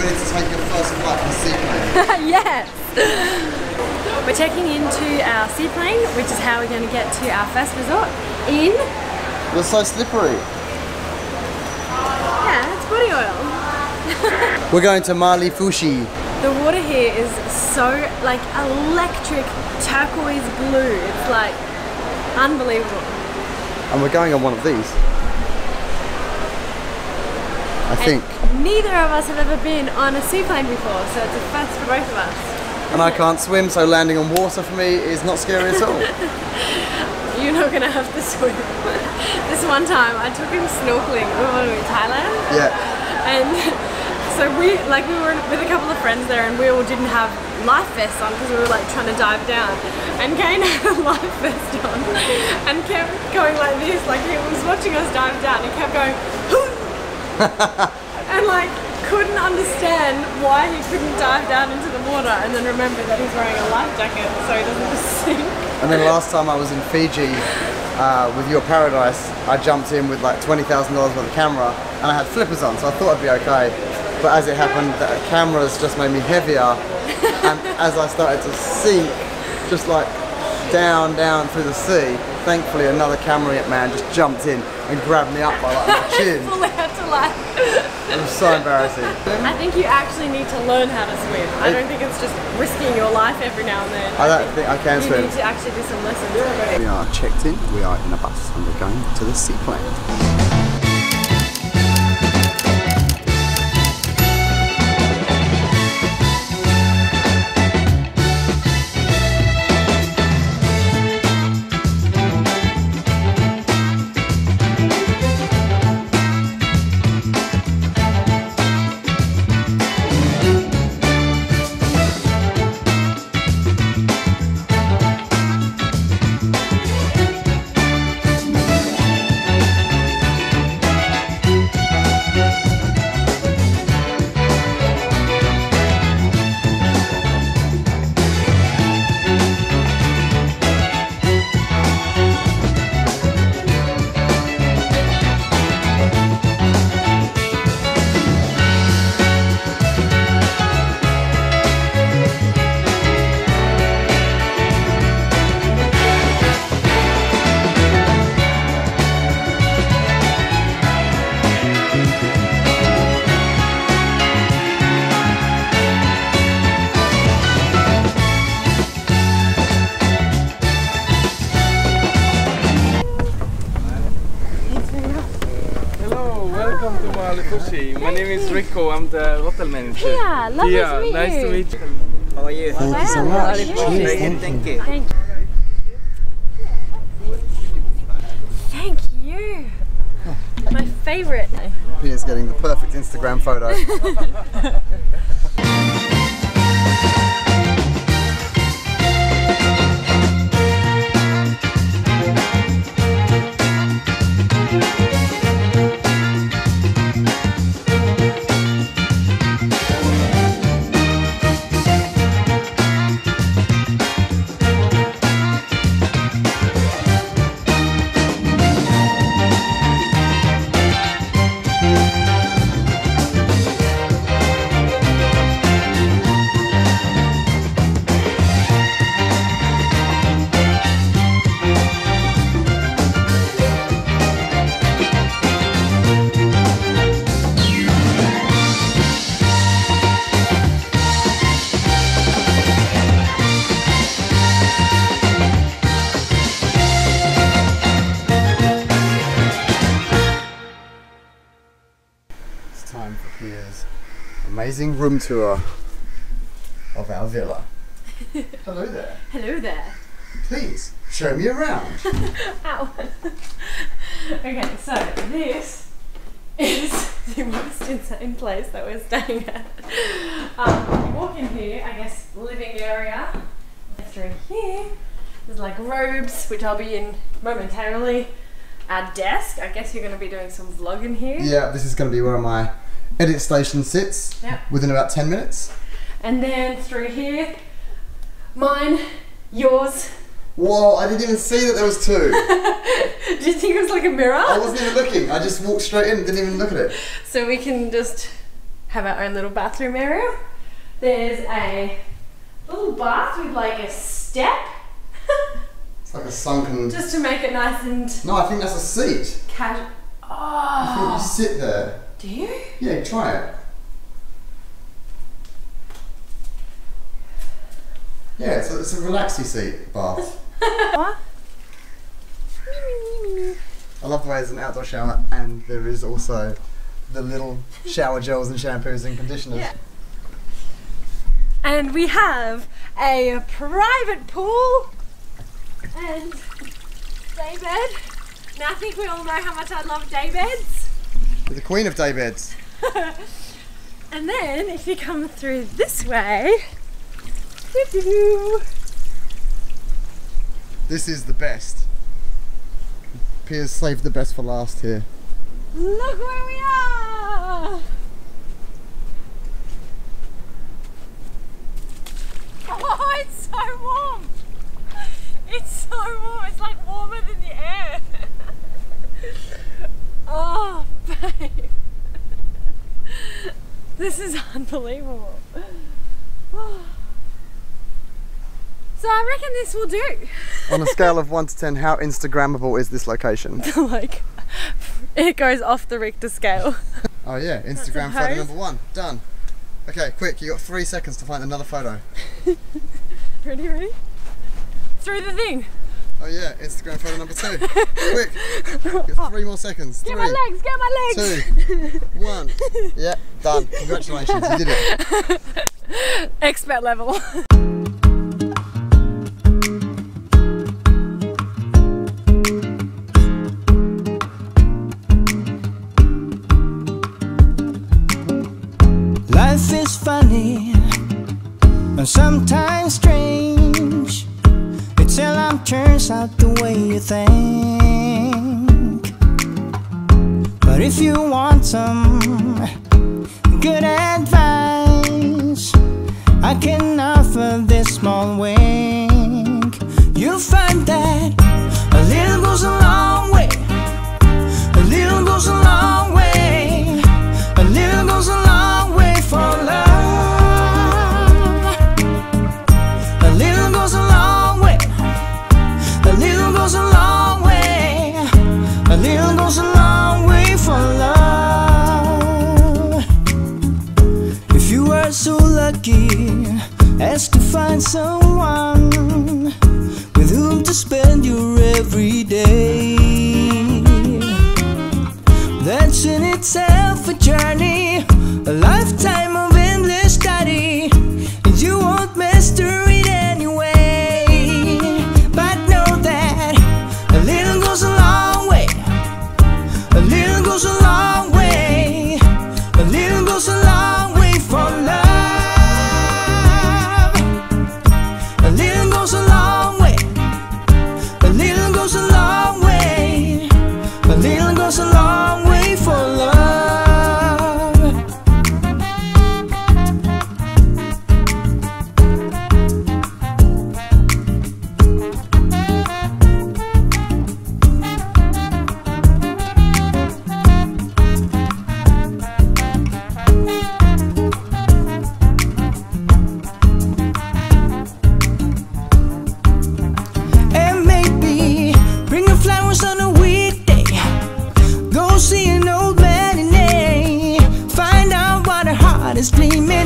minutes to take your first flight in the seaplane. Yes! We're checking into our seaplane, which is how we're going to get to our first resort in... It was so slippery. Yeah, it's body oil. We're going to Maalifushi. The water here is so, like, electric turquoise blue. It's like unbelievable. And we're going on one of these. I think. Neither of us have ever been on a seaplane before, so it's a first for both of us. And I can't swim, so landing on water for me is not scary at all. You're not going to have to swim. This one time I took him snorkeling. We were in Thailand. Yeah. And so we were with a couple of friends there, and we all didn't have life vests on because we were like trying to dive down. And Kane had a life vest on and kept going like this, like he was watching us dive down. He kept going, and like couldn't understand why he couldn't dive down into the water, and then remember that he's wearing a life jacket so he doesn't just sink. And then last time I was in Fiji with Your Paradise, I jumped in with like $20,000 worth of camera and I had flippers on, so I thought I'd be okay. But as it happened, the cameras just made me heavier, and as I started to sink, just like down through the sea, thankfully another camera man just jumped in and grabbed me up by like my chin. It was so embarrassing. I think you actually need to learn how to swim. I don't think it's just risking your life every now and then. I don't think I can swim. You need to actually do some lessons. Yeah. We are checked in, we are in a bus, and we're going to the seaplane. My name is Rico, I'm the hotel manager. Yeah, lovely to meet you. Nice to meet you. How are you? Thank you so much. Thank you. Thank you. My favourite. Pia's getting the perfect Instagram photo. Time for Pia's amazing room tour of our villa. Hello there. Hello there. Please show me around. Ow. Okay, so this is the most insane place that we're staying at. You walk in here, I guess, living area. Through here, there's like robes, which I'll be in momentarily. Our desk, I guess you're going to be doing some vlogging here. Yeah, this is going to be where my edit station sits within about 10 minutes. And then through here, mine, yours. Whoa, I didn't even see that there was two. Did you think it was like a mirror? I wasn't even looking, I just walked straight in, didn't even look at it. So we can just have our own little bathroom area. There's a little bath with like a step. It's like a sunken... Just to make it nice and... No, I think that's a seat. Casual. Oh. I think you sit there. Do you? Yeah, try it. Yeah, it's a relaxy seat bath. I love the way there's an outdoor shower and there is also the little shower gels and shampoos and conditioners. Yeah. And we have a private pool and daybed. Now I think we all know how much I love daybeds. You're the queen of daybeds. And then if you come through this way, this is the best. Pia's saved the best for last here. Look where we are! Oh, it's so warm! It's so warm, it's like warmer than the air. Oh, babe. This is unbelievable. So I reckon this will do. On a scale of 1 to 10, how Instagrammable is this location? Like, it goes off the Richter scale. Oh yeah, Instagram photo number 1, done. Okay, quick, you got 3 seconds to find another photo. Ready? Through the thing. Oh yeah, Instagram photo number 2. Quick, you got 3 more seconds. Get 3, my legs, get my legs. 2, 1, yeah, done. Congratulations, you did it. Expert level. Life is funny and sometimes strange. It seldom turns out the way you think. But if you want some good advice, I can offer this small wink. You'll find that a little goes a long way. A little goes a long way. A little goes a long way. For love, a little goes a long way. A little goes a long way. A little goes a long way for love. If you were so lucky as to find someone with whom to spend your every day, that's in itself a journey, a lifetime of endless study, and you won't master it anyway. But know that a little goes a long way. A little goes a long way. A little goes a long way for love. A little goes a long way. A little goes a long way. A little goes a long way for love. Screaming.